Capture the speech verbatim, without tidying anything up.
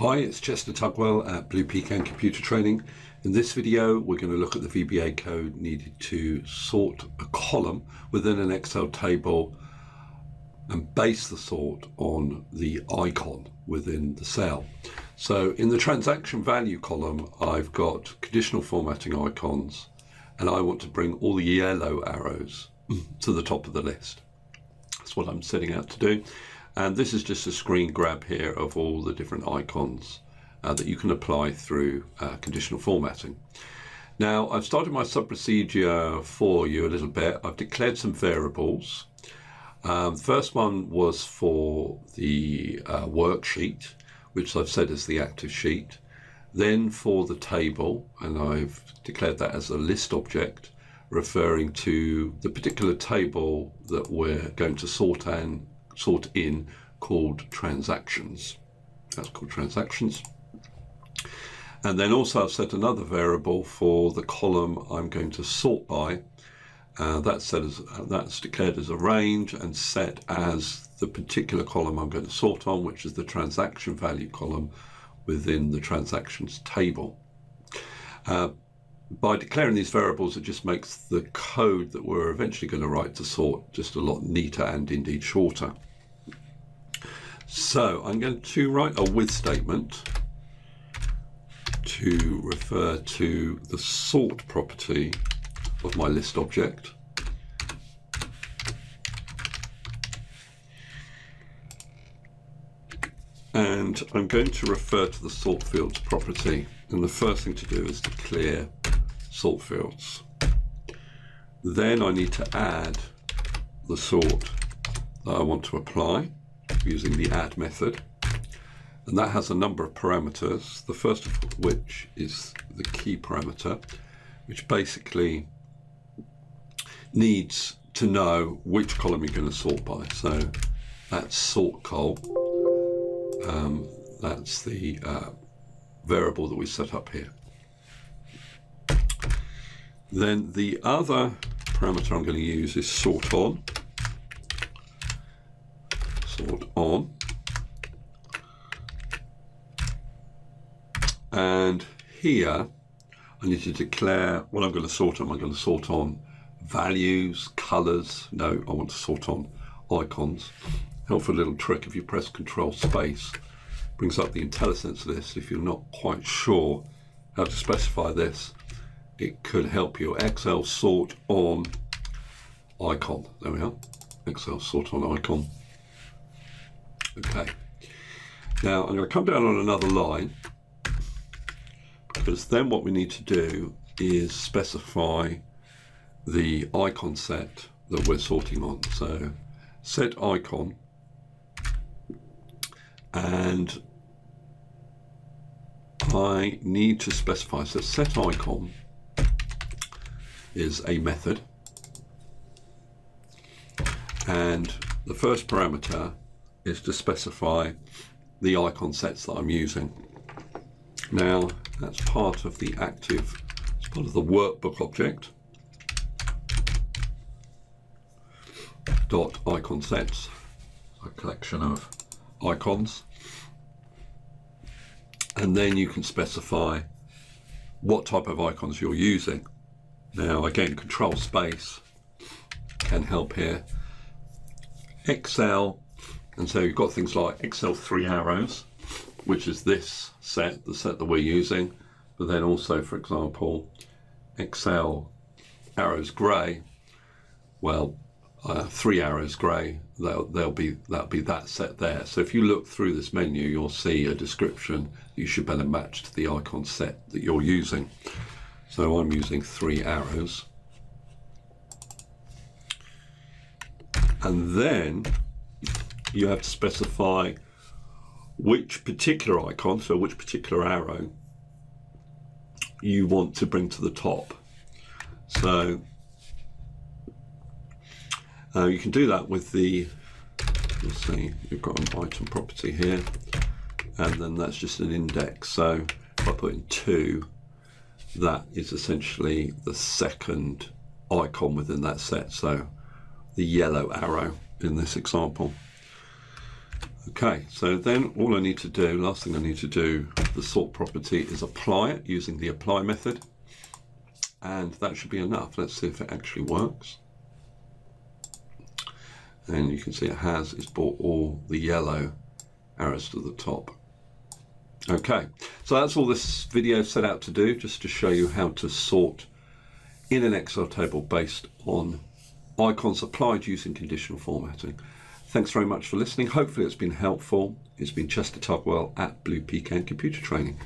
Hi, it's Chester Tugwell at Blue Pecan Computer Training. In this video, we're going to look at the V B A code needed to sort a column within an Excel table and base the sort on the icon within the cell. So in the transaction value column, I've got conditional formatting icons, and I want to bring all the yellow arrows to the top of the list. That's what I'm setting out to do. And this is just a screen grab here of all the different icons uh, that you can apply through uh, conditional formatting. Now, I've started my sub-procedure for you a little bit. I've declared some variables. Um, the first one was for the uh, worksheet, which I've said is the active sheet. Then for the table, and I've declared that as a list object, referring to the particular table that we're going to sort and sort in, called transactions. That's called transactions. And then also I've set another variable for the column I'm going to sort by. Uh, that's set as uh, that's declared as a range and set as the particular column I'm going to sort on, which is the transaction value column within the transactions table. Uh, by declaring these variables, it just makes the code that we're eventually going to write to sort just a lot neater and indeed shorter. So I'm going to write a with statement to refer to the sort property of my list object. And I'm going to refer to the sort fields property. And the first thing to do is to clear sort fields. Then I need to add the sort that I want to apply using the add method. And that has a number of parameters, the first of which is the key parameter, which basically needs to know which column you're going to sort by. So that's sort col. Um, that's the uh, variable that we set up here. Then the other parameter I'm going to use is sort on. Sort on. And here I need to declare what I'm going to sort on. I'm going to sort on values, colors. No, I want to sort on icons. Helpful little trick: if you press Control Space, it brings up the IntelliSense list. If you're not quite sure how to specify this, it could help you. Excel sort on icon. There we are. Excel sort on icon. Okay. Now I'm going to come down on another line, because then what we need to do is specify the icon set that we're sorting on. So set icon, and I need to specify, so set icon is a method, and the first parameter is to specify the icon sets that I'm using. Now that's part of the active, it's part of the workbook object dot icon sets, a collection of icons, and then you can specify what type of icons you're using. Now again, Control Space can help here. Excel, and so you've got things like Excel three arrows, which is this set, the set that we're using, but then also, for example, Excel arrows grey, well, uh, three arrows grey, they'll, they'll be, that'll be that set there. So if you look through this menu, you'll see a description you should better match to the icon set that you're using. So I'm using three arrows. And then you have to specify which particular icon, so which particular arrow you want to bring to the top. So uh, you can do that with the, you'll see you've got an item property here, and then that's just an index. So if I put in two, that is essentially the second icon within that set, so the yellow arrow in this example. Okay, so then all I need to do, last thing I need to do, the sort property is apply it using the apply method. And that should be enough. Let's see if it actually works. And you can see it has, it's brought all the yellow arrows to the top. Okay, so that's all this video set out to do, just to show you how to sort in an Excel table based on icons applied using conditional formatting. Thanks very much for listening. Hopefully it's been helpful. It's been Chester Tugwell at Blue Pecan Computer Training.